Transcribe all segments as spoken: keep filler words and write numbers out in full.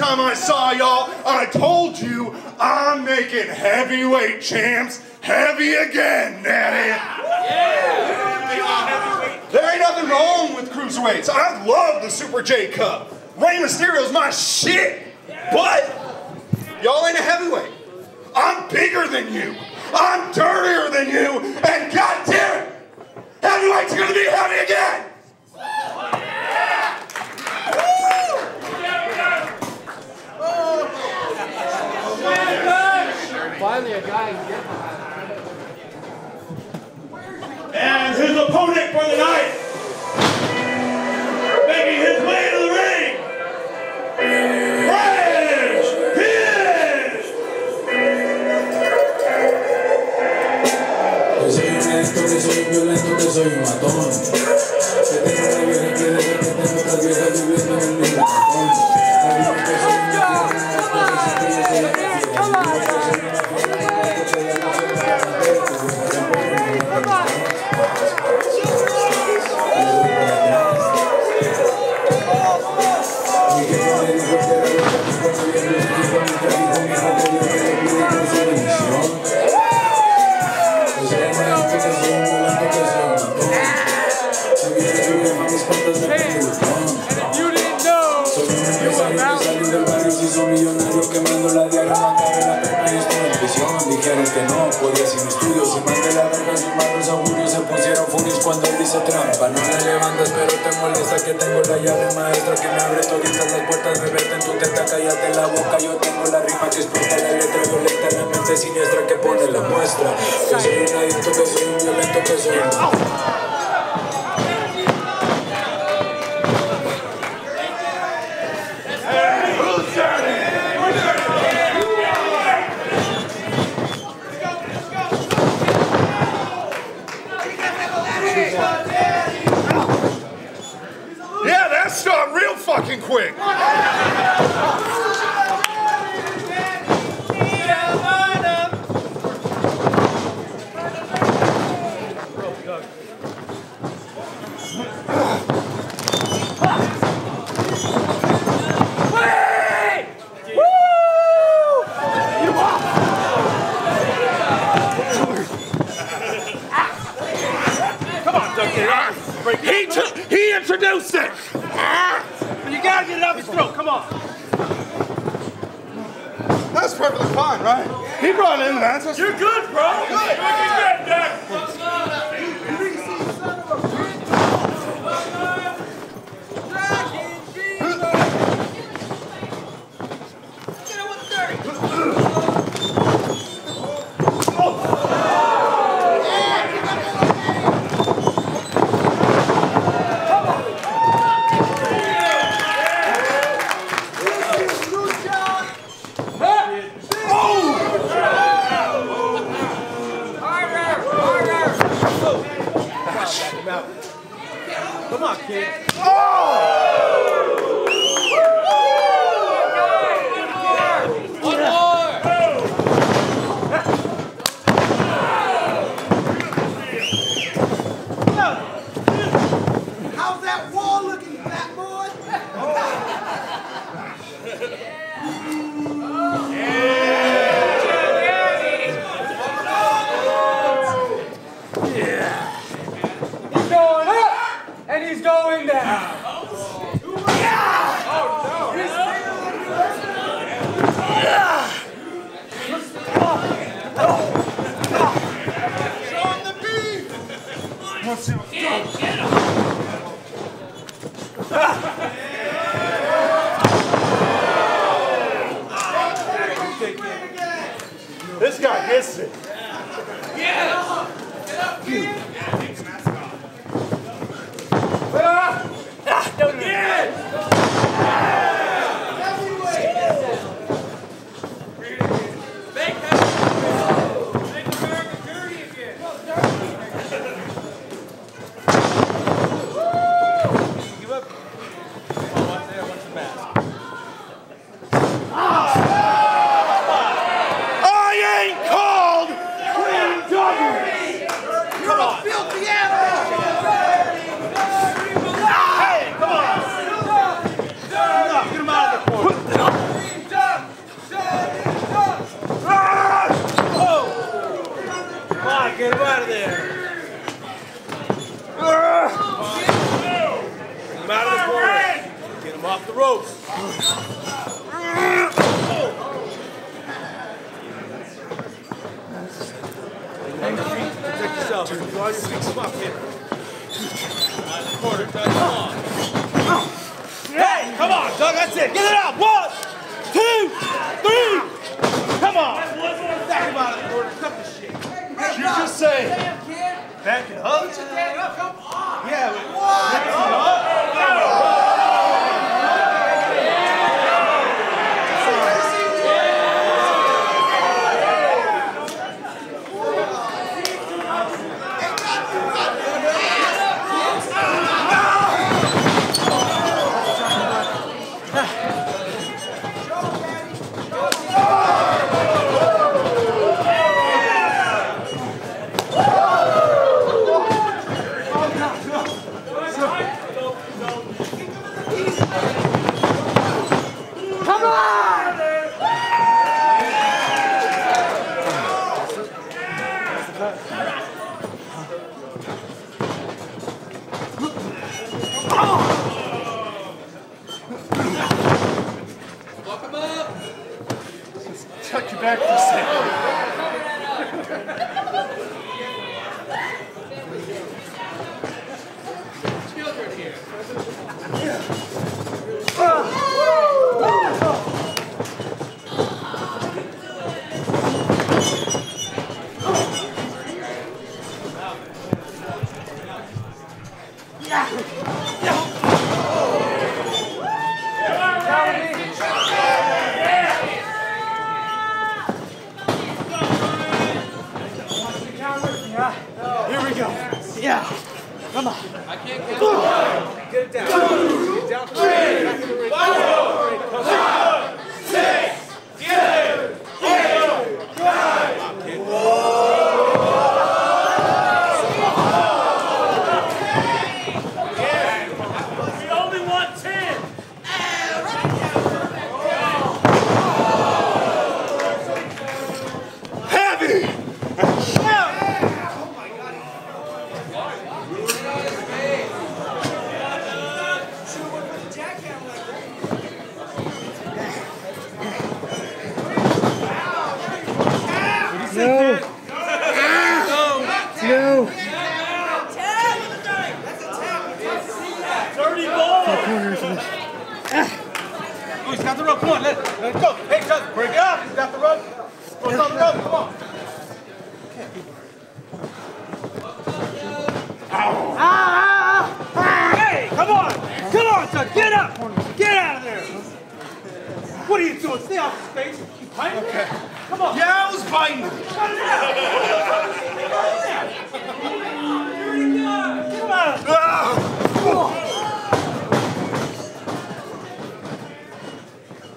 last time I saw y'all, I told you I'm making heavyweight champs heavy again, Natty. Yeah. There ain't nothing wrong with cruiserweights. I love the Super J Cup. Rey Mysterio's my shit. But y'all ain't a heavyweight. I'm bigger than you. I'm dirtier than you. And goddamn it, heavyweight's gonna be heavy again. Finally, a guy can get behind. And his opponent for the night, making his way to the ring, Ryan Kidd. Come on! Quemando la diagrama, cabe la perna y estoy en prisión. Dijeron que no podía sin estudios. Se mandé la verga, sus manos augurios. Se pusieron furios cuando le hice trampa. No la levantas pero te molesta que tengo la llave maestra que me abre toditas las puertas. Me vete en tu teta, cállate la boca. Yo tengo la rima que explota la letra violenta, la mente siniestra que pone la muestra. Yo soy un adicto, que soy un violento, que soy un... Fucking quick. Come on, Ducky. He t- he introduced it. You gotta get it up his throat, come on. That's perfectly fine, right? He brought it in the answer. You're good, bro. Good. Look at that, come on, kid. Oh! One more! One more! How's that wall looking, fat boy? Oh. Yeah! Yeah! He's going up! And he's going down. Come on, get him out of there. Get him out of the corner. Get him off the ropes. Protect yourself. You got your feet swapped here. Out of the corner, touch him on. Hey, come on, Doug, that's it. Get it up. One, two, three. Come on. Stack him out of the corner. Cut the shit. Did you just say back it up? Put your hand up. Come on. Yeah. Wait, what? Back it up. Oh, no.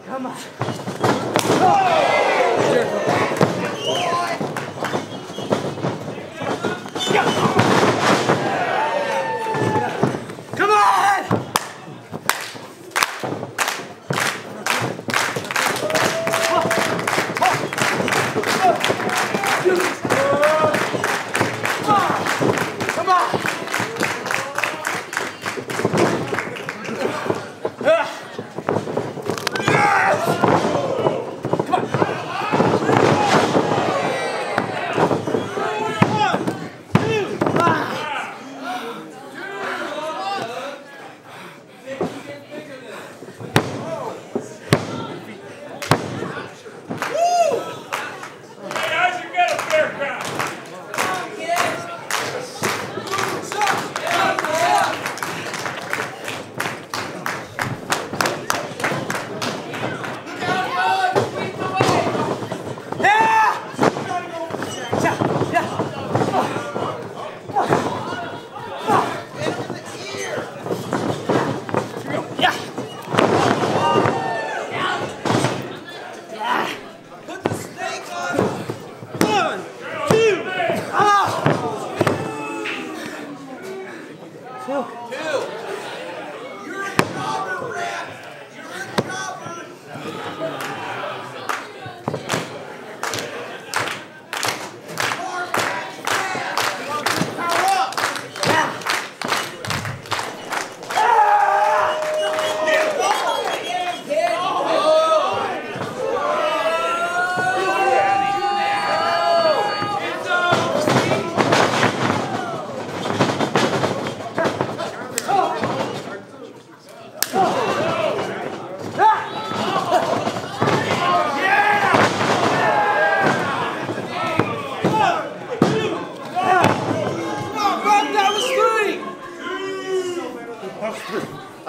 Come on!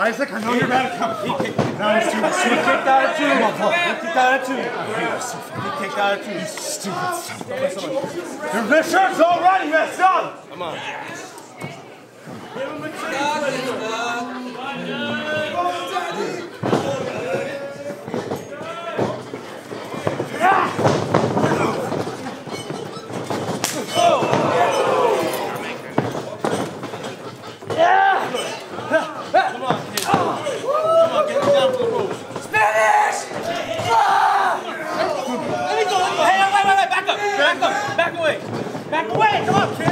Isaac, I know you're bad at coming. He kicked out of two. He kicked out of two. He kicked out of two. He kicked out of two. You stupid son of a. Your best shirt's already messed up. Come on. Give him a chance. Oh! Back away! Back away! Come on, kid!